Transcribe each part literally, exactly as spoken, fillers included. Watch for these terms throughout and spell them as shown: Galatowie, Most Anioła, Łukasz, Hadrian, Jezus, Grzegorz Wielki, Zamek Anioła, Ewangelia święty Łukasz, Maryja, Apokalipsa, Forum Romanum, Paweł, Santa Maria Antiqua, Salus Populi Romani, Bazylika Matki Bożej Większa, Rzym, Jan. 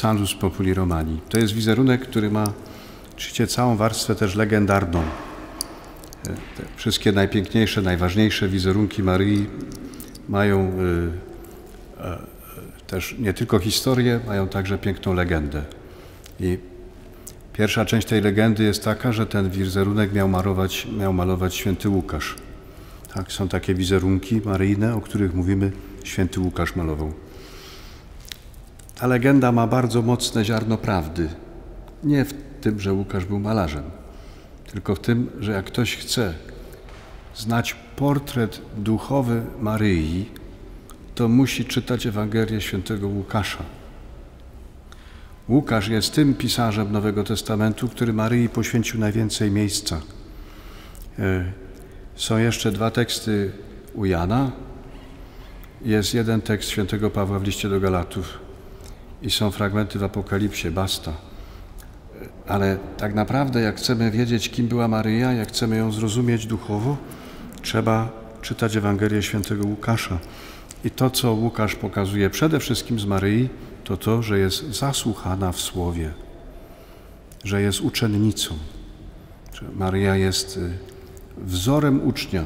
Salus Populi Romani. To jest wizerunek, który ma oczywiście całą warstwę też legendarną. Te wszystkie najpiękniejsze, najważniejsze wizerunki Maryi mają y, y, też nie tylko historię, mają także piękną legendę. I pierwsza część tej legendy jest taka, że ten wizerunek miał malować, miał malować święty Łukasz. Tak, są takie wizerunki maryjne, o których mówimy, święty Łukasz malował. Ta legenda ma bardzo mocne ziarno prawdy. Nie w tym, że Łukasz był malarzem, tylko w tym, że jak ktoś chce znać portret duchowy Maryi, to musi czytać Ewangelię świętego Łukasza. Łukasz jest tym pisarzem Nowego Testamentu, który Maryi poświęcił najwięcej miejsca. Są jeszcze dwa teksty u Jana. Jest jeden tekst świętego Pawła w liście do Galatów i są fragmenty w Apokalipsie, basta. Ale tak naprawdę, jak chcemy wiedzieć, kim była Maryja, jak chcemy ją zrozumieć duchowo, trzeba czytać Ewangelię świętego Łukasza. I to, co Łukasz pokazuje przede wszystkim z Maryi, to to, że jest zasłuchana w Słowie, że jest uczennicą. Maryja jest wzorem ucznia,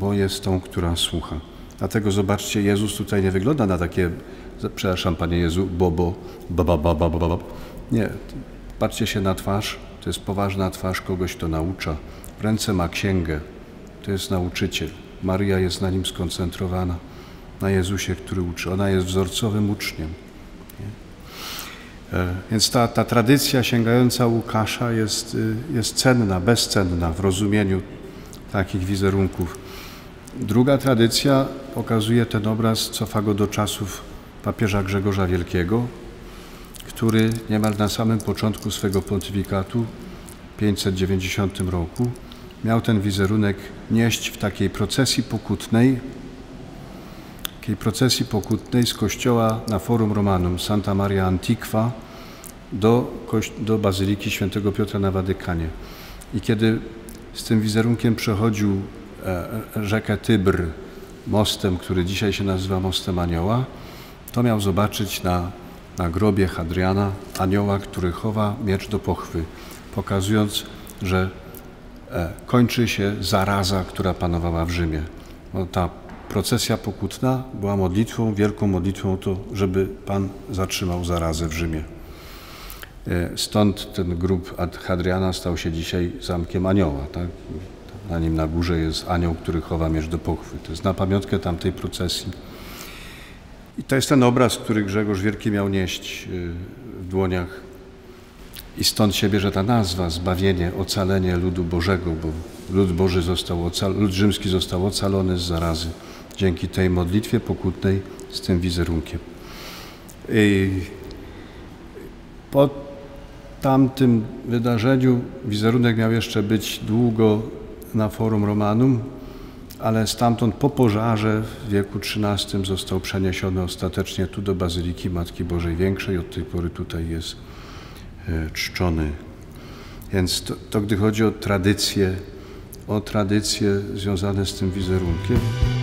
bo jest tą, która słucha. Dlatego zobaczcie, Jezus tutaj nie wygląda na takie, przepraszam Panie Jezu, bobo, babababababab. Nie, patrzcie się na twarz, to jest poważna twarz kogoś, kto naucza. W ręce ma księgę, to jest nauczyciel. Maryja jest na nim skoncentrowana, na Jezusie, który uczy. Ona jest wzorcowym uczniem. Nie? E, więc ta, ta tradycja sięgająca Łukasza jest, jest cenna, bezcenna w rozumieniu takich wizerunków. Druga tradycja pokazuje ten obraz, cofa go do czasów papieża Grzegorza Wielkiego, który niemal na samym początku swego pontyfikatu, w pięćset dziewięćdziesiątym roku, miał ten wizerunek nieść w takiej procesji pokutnej, takiej procesji pokutnej z kościoła na Forum Romanum Santa Maria Antiqua do, do Bazyliki świętego Piotra na Watykanie. I kiedy z tym wizerunkiem przechodził rzekę Tyber mostem, który dzisiaj się nazywa Mostem Anioła, to miał zobaczyć na na grobie Hadriana anioła, który chowa miecz do pochwy, pokazując, że kończy się zaraza, która panowała w Rzymie. No, ta procesja pokutna była modlitwą, wielką modlitwą o to, żeby Pan zatrzymał zarazę w Rzymie. Stąd ten grób Hadriana stał się dzisiaj Zamkiem Anioła. Tak? Na nim na górze jest anioł, który chowa miecz do pochwy. To jest na pamiątkę tamtej procesji. I to jest ten obraz, który Grzegorz Wielki miał nieść w dłoniach. I stąd się bierze ta nazwa, zbawienie, ocalenie ludu Bożego, bo lud Boży został ocalony, lud rzymski został ocalony z zarazy dzięki tej modlitwie pokutnej z tym wizerunkiem. I po tamtym wydarzeniu wizerunek miał jeszcze być długo na Forum Romanum, ale stamtąd po pożarze w wieku trzynastym został przeniesiony ostatecznie tu do Bazyliki Matki Bożej Większej. Od tej pory tutaj jest czczony. Więc to, to gdy chodzi o tradycje, o tradycje związane z tym wizerunkiem.